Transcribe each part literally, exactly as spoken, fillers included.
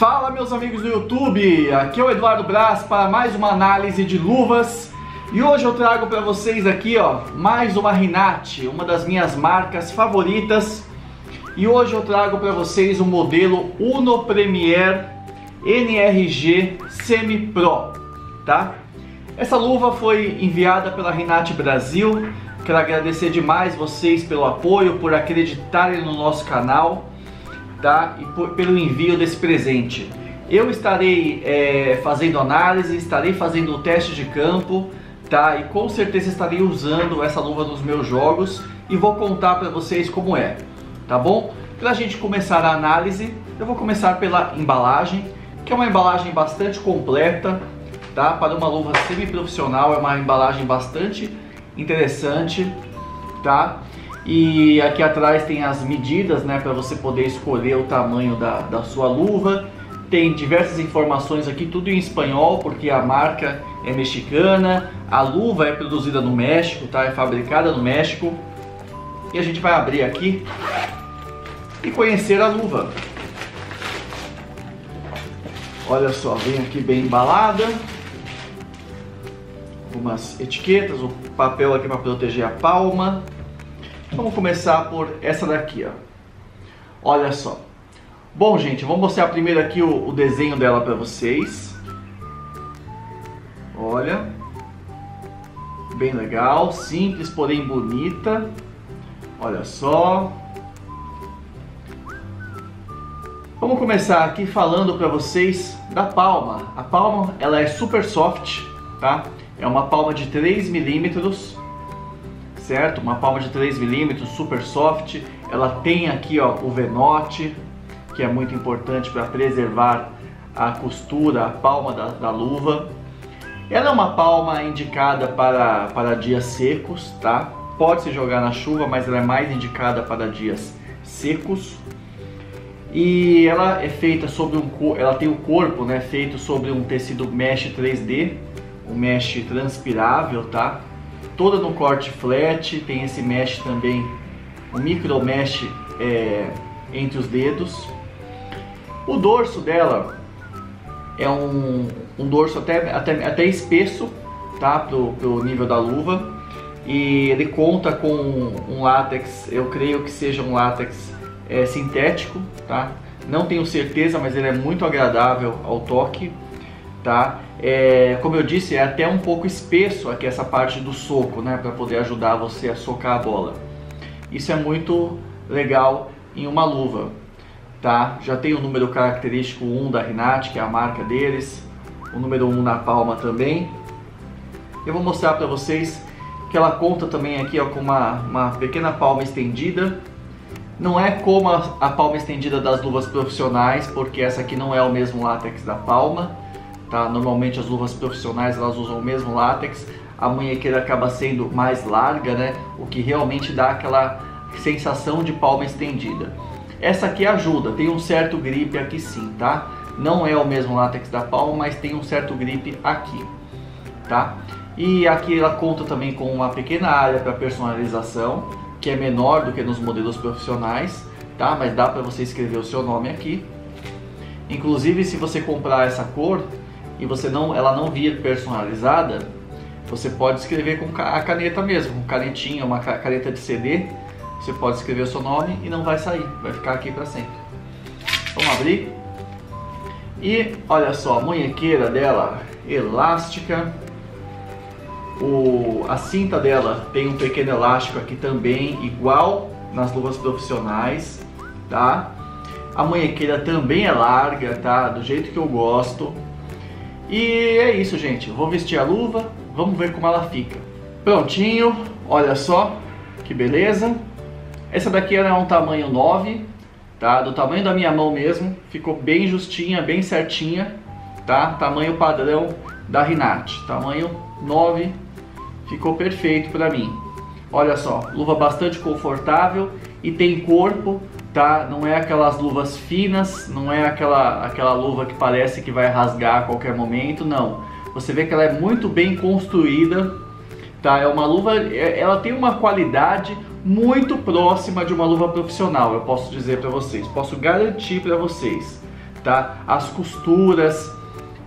Fala meus amigos do YouTube, aqui é o Eduardo Brás para mais uma análise de luvas. E hoje eu trago para vocês aqui, ó, mais uma Rinat, uma das minhas marcas favoritas. E hoje eu trago para vocês o modelo Uno Premier N R G Semi Pro, tá? Essa luva foi enviada pela Rinat Brasil. Quero agradecer demais vocês pelo apoio, por acreditarem no nosso canal, tá? E por, pelo envio desse presente. Eu estarei é, fazendo análise, estarei fazendo o teste de campo, tá? E com certeza estarei usando essa luva nos meus jogos e vou contar para vocês como é, tá bom? Para a gente começar a análise, eu vou começar pela embalagem, que é uma embalagem bastante completa, tá? Para uma luva semi-profissional é uma embalagem bastante interessante, tá? E aqui atrás tem as medidas, né, para você poder escolher o tamanho da, da sua luva. Tem diversas informações aqui, tudo em espanhol, porque a marca é mexicana. A luva é produzida no México, tá? É fabricada no México. E a gente vai abrir aqui e conhecer a luva. Olha só, vem aqui bem embalada. Algumas etiquetas, o papel aqui para proteger a palma. Vamos começar por essa daqui, ó. Olha só. Bom, gente, vou mostrar primeiro aqui o, o desenho dela para vocês. Olha. Bem legal, simples, porém bonita. Olha só. Vamos começar aqui falando para vocês da palma. A palma, ela é super soft, tá? É uma palma de três milímetros. Certo? Uma palma de três milímetros, super soft. Ela tem aqui, ó, o venote, que é muito importante para preservar a costura, a palma da, da luva. Ela é uma palma indicada para, para dias secos, tá? Pode se jogar na chuva, mas ela é mais indicada para dias secos. E ela é feita sobre um... Ela tem o corpo, né, feito sobre um tecido mesh três D, um mesh transpirável, tá? Toda no corte flat, tem esse mesh também, um micro mesh é, entre os dedos. O dorso dela é um, um dorso até, até, até espesso, tá? Pro, pro nível da luva. E ele conta com um látex, eu creio que seja um látex é, sintético, tá? Não tenho certeza, mas ele é muito agradável ao toque, tá? É, como eu disse, é até um pouco espesso aqui essa parte do soco, né, para poder ajudar você a socar a bola. Isso é muito legal em uma luva, tá? Já tem o número característico um da Rinat, que é a marca deles, o número um na palma também. Eu vou mostrar para vocês que ela conta também aqui, ó, com uma, uma pequena palma estendida. Não é como a, a palma estendida das luvas profissionais, porque essa aqui não é o mesmo látex da palma. Tá? Normalmente as luvas profissionais elas usam o mesmo látex, a munhequeira acaba sendo mais larga, né? O que realmente dá aquela sensação de palma estendida. Essa aqui ajuda, tem um certo grip aqui sim, tá? Não é o mesmo látex da palma, mas tem um certo grip aqui, tá? E aqui ela conta também com uma pequena área para personalização, que é menor do que nos modelos profissionais, tá? Mas dá para você escrever o seu nome aqui. Inclusive, se você comprar essa cor e você não, ela não vir personalizada, você pode escrever com a caneta mesmo, com canetinha, uma caneta de C D, você pode escrever o seu nome e não vai sair, vai ficar aqui para sempre. Vamos abrir. E olha só, a munhequeira dela elástica, o, a cinta dela tem um pequeno elástico aqui também, igual nas luvas profissionais, tá? A munhequeira também é larga, tá? Do jeito que eu gosto. E é isso, gente. Vou vestir a luva, vamos ver como ela fica. Prontinho, olha só, que beleza. Essa daqui era um tamanho nove, tá? Do tamanho da minha mão mesmo. Ficou bem justinha, bem certinha, tá? Tamanho padrão da Rinat. Tamanho nove, ficou perfeito pra mim. Olha só, luva bastante confortável e tem corpo, tá? Não é aquelas luvas finas, não é aquela, aquela luva que parece que vai rasgar a qualquer momento, não. Você vê que ela é muito bem construída, tá? É uma luva, ela tem uma qualidade muito próxima de uma luva profissional, eu posso dizer para vocês, posso garantir para vocês, tá? As costuras,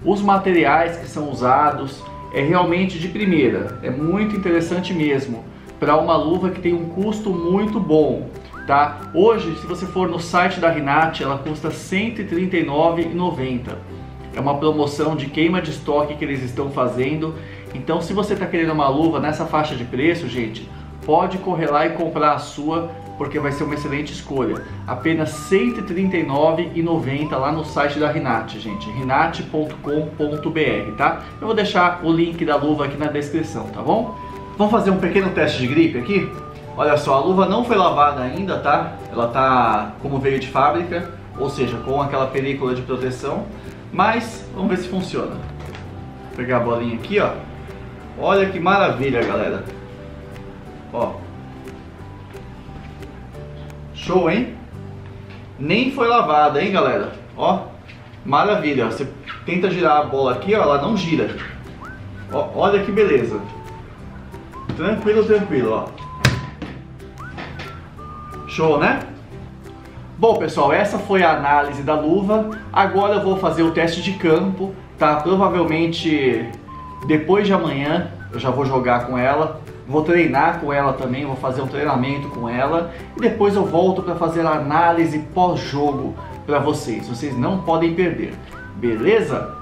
os materiais que são usados, é realmente de primeira, é muito interessante mesmo, para uma luva que tem um custo muito bom, tá? Hoje, se você for no site da Rinat, ela custa cento e trinta e nove reais e noventa centavos. É uma promoção de queima de estoque que eles estão fazendo. Então, se você está querendo uma luva nessa faixa de preço, gente, pode correr lá e comprar a sua, porque vai ser uma excelente escolha. Apenas cento e trinta e nove reais e noventa centavos lá no site da Rinat, gente. rinat ponto com ponto br, tá? Eu vou deixar o link da luva aqui na descrição, tá bom? Vamos fazer um pequeno teste de gripe aqui? Olha só, a luva não foi lavada ainda, tá? Ela tá como veio de fábrica, ou seja, com aquela película de proteção. Mas, vamos ver se funciona. Vou pegar a bolinha aqui, ó. Olha que maravilha, galera. Ó. Show, hein? Nem foi lavada, hein, galera? Ó. Maravilha. Você tenta girar a bola aqui, ó. Ela não gira. Ó, olha que beleza. Tranquilo, tranquilo, ó. Show, né? Bom, pessoal, essa foi a análise da luva. Agora eu vou fazer o teste de campo, tá? Provavelmente depois de amanhã eu já vou jogar com ela, vou treinar com ela também, vou fazer um treinamento com ela e depois eu volto para fazer a análise pós-jogo para vocês. Vocês não podem perder, beleza?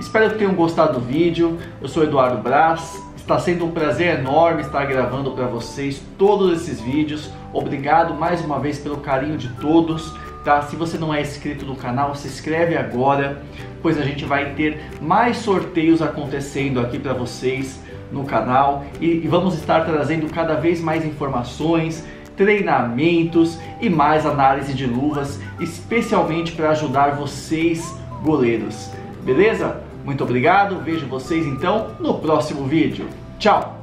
Espero que tenham gostado do vídeo. Eu sou Eduardo Brás. Está sendo um prazer enorme estar gravando para vocês todos esses vídeos. Obrigado mais uma vez pelo carinho de todos, tá? Se você não é inscrito no canal, se inscreve agora, pois a gente vai ter mais sorteios acontecendo aqui para vocês no canal. E, e vamos estar trazendo cada vez mais informações, treinamentos e mais análise de luvas, especialmente para ajudar vocês, goleiros. Beleza? Muito obrigado, vejo vocês então no próximo vídeo. Tchau!